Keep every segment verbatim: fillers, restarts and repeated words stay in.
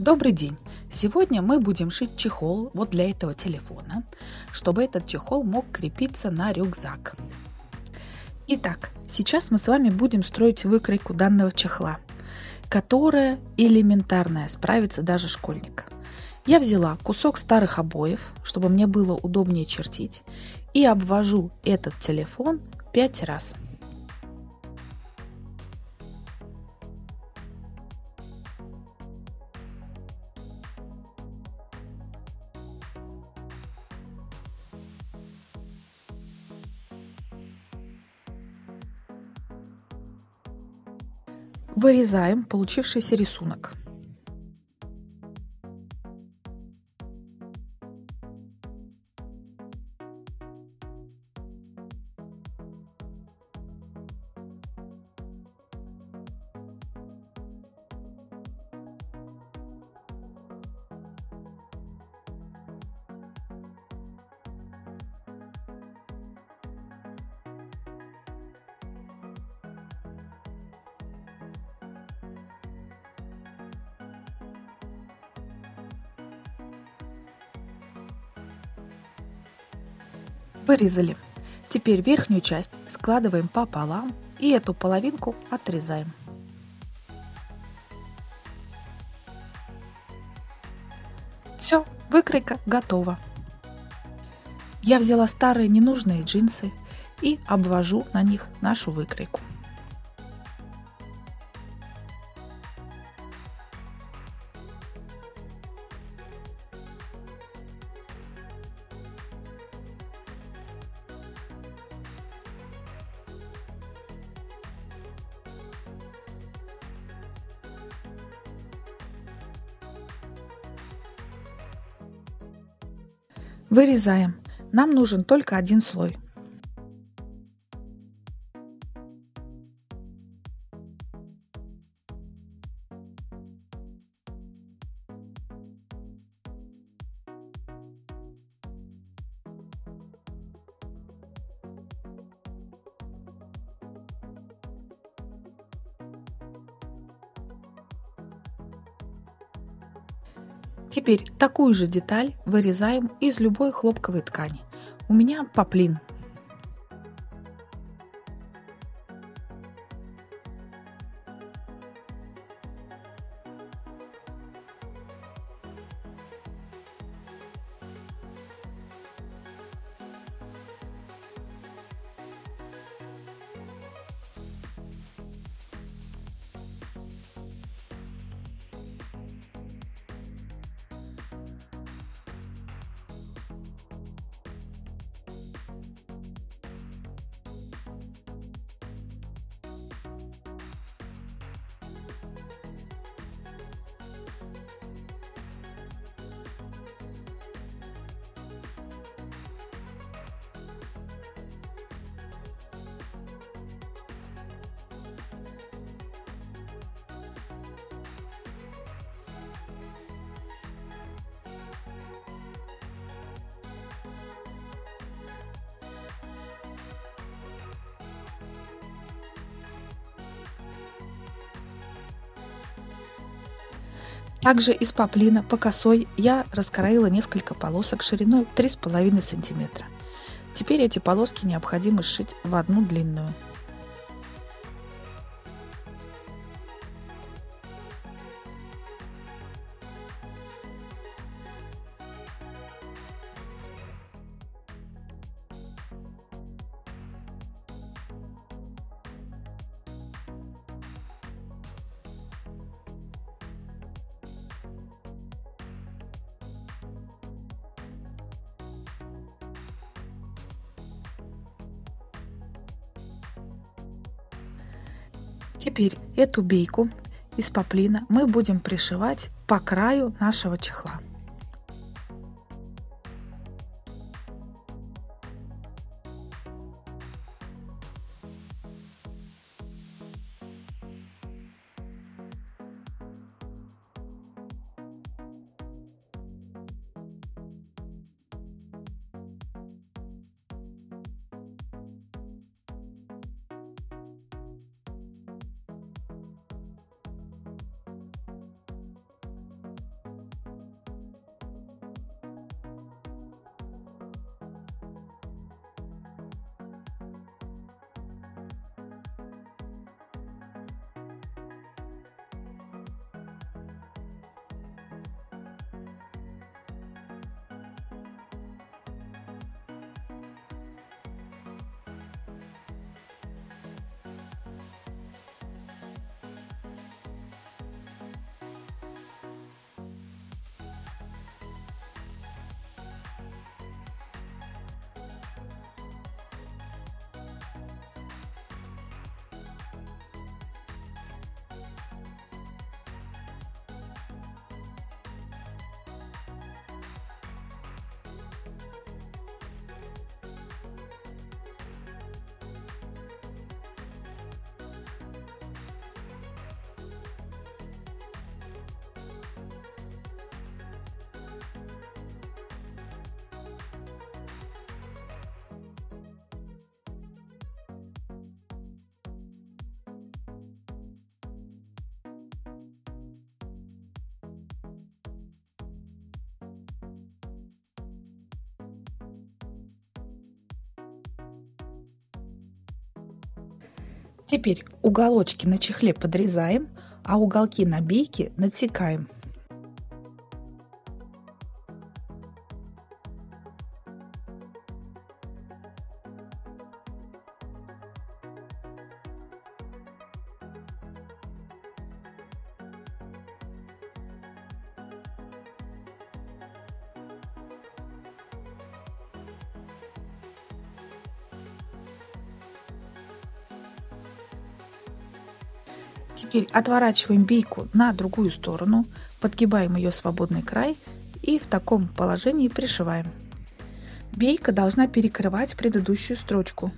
Добрый день! Сегодня мы будем шить чехол вот для этого телефона, чтобы этот чехол мог крепиться на рюкзак. Итак, сейчас мы с вами будем строить выкройку данного чехла, которая элементарная, справится даже школьник. Я взяла кусок старых обоев, чтобы мне было удобнее чертить, и обвожу этот телефон пять раз. Вырезаем получившийся рисунок. Вырезали. Теперь верхнюю часть складываем пополам и эту половинку отрезаем. Все, выкройка готова. Я взяла старые ненужные джинсы и обвожу на них нашу выкройку. Вырезаем. Нам нужен только один слой. Теперь такую же деталь вырезаем из любой хлопковой ткани. У меня поплин. Также из поплина по косой я раскроила несколько полосок шириной три с половиной сантиметра. Теперь эти полоски необходимо сшить в одну длинную. Теперь эту бейку из поплина мы будем пришивать по краю нашего чехла. Теперь уголочки на чехле подрезаем, а уголки на бейке надсекаем. Теперь отворачиваем бейку на другую сторону, подгибаем ее свободный край и в таком положении пришиваем. Бейка должна перекрывать предыдущую строчку.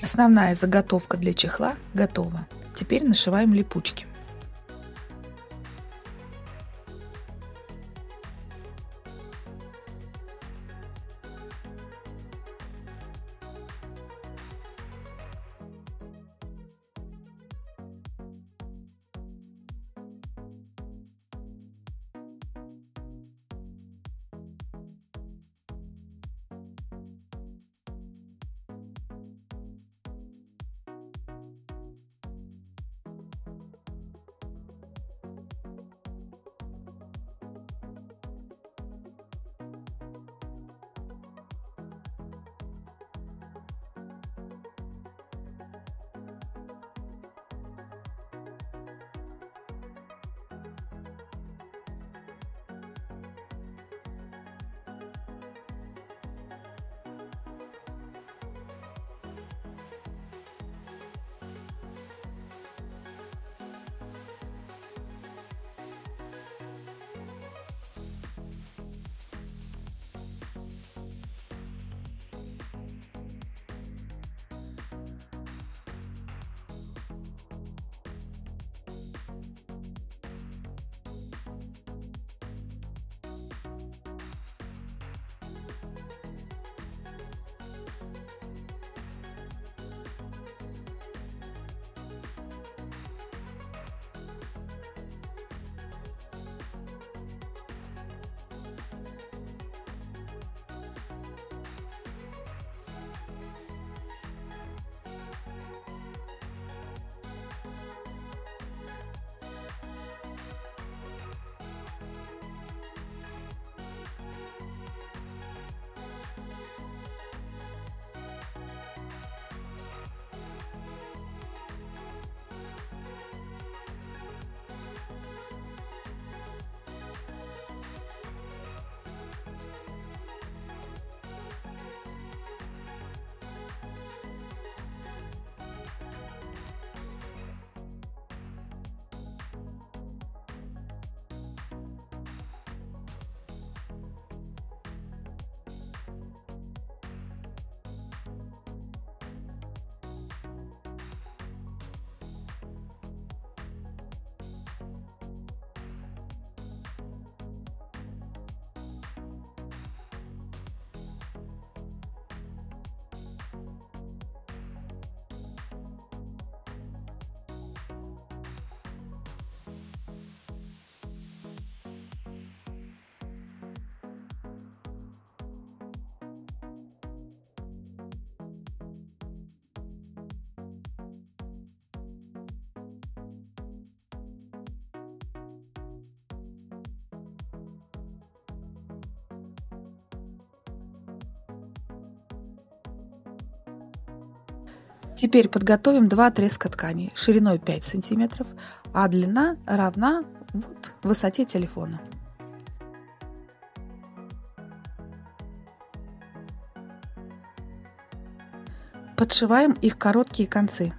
Основная заготовка для чехла готова. Теперь нашиваем липучки. Теперь подготовим два отрезка ткани шириной пять сантиметров, а длина равна вот высоте телефона. Подшиваем их короткие концы.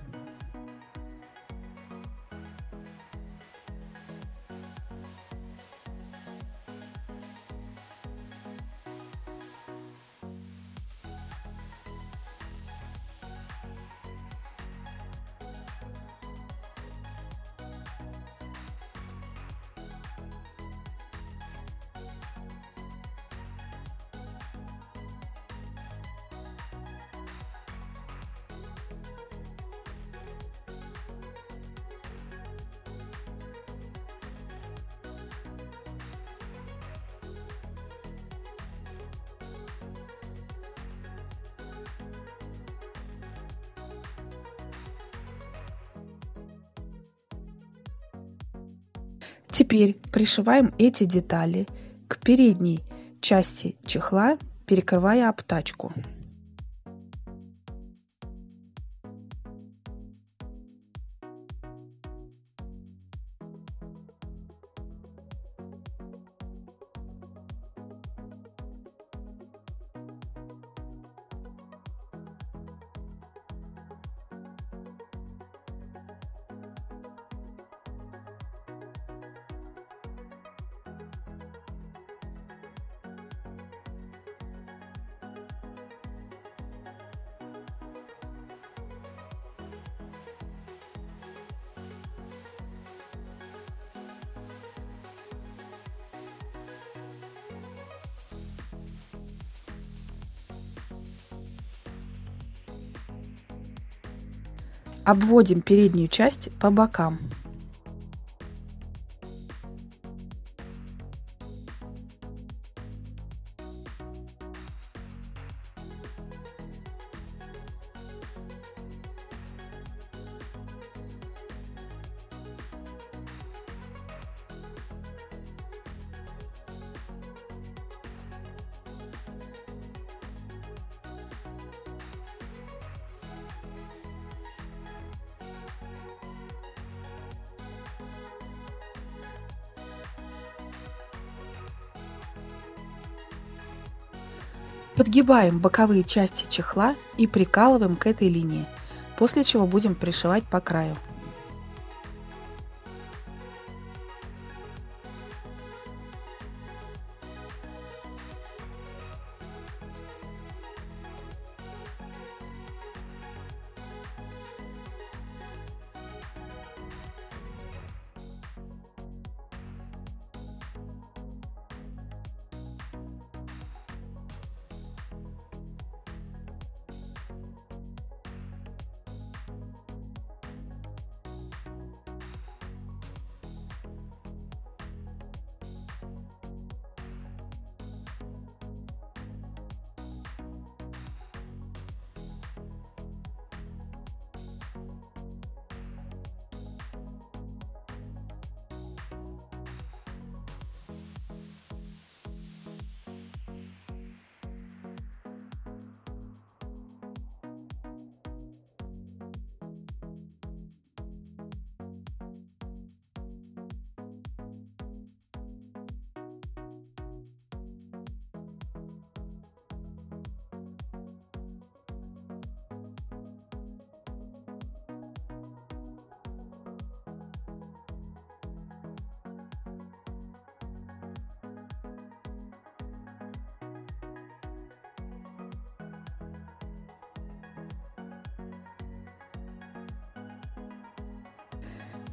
Теперь пришиваем эти детали к передней части чехла, перекрывая обтачку. Обводим переднюю часть по бокам. Подгибаем боковые части чехла и прикалываем к этой линии, после чего будем пришивать по краю.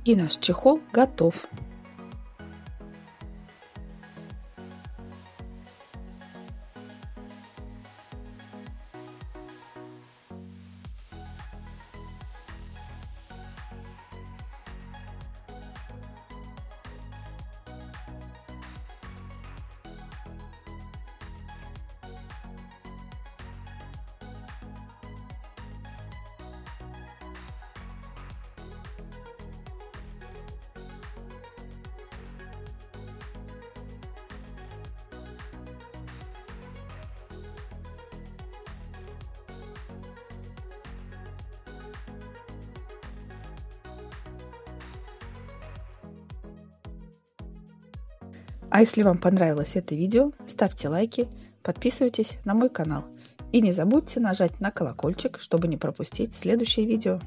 И наш чехол готов. А если вам понравилось это видео, ставьте лайки, подписывайтесь на мой канал и не забудьте нажать на колокольчик, чтобы не пропустить следующее видео.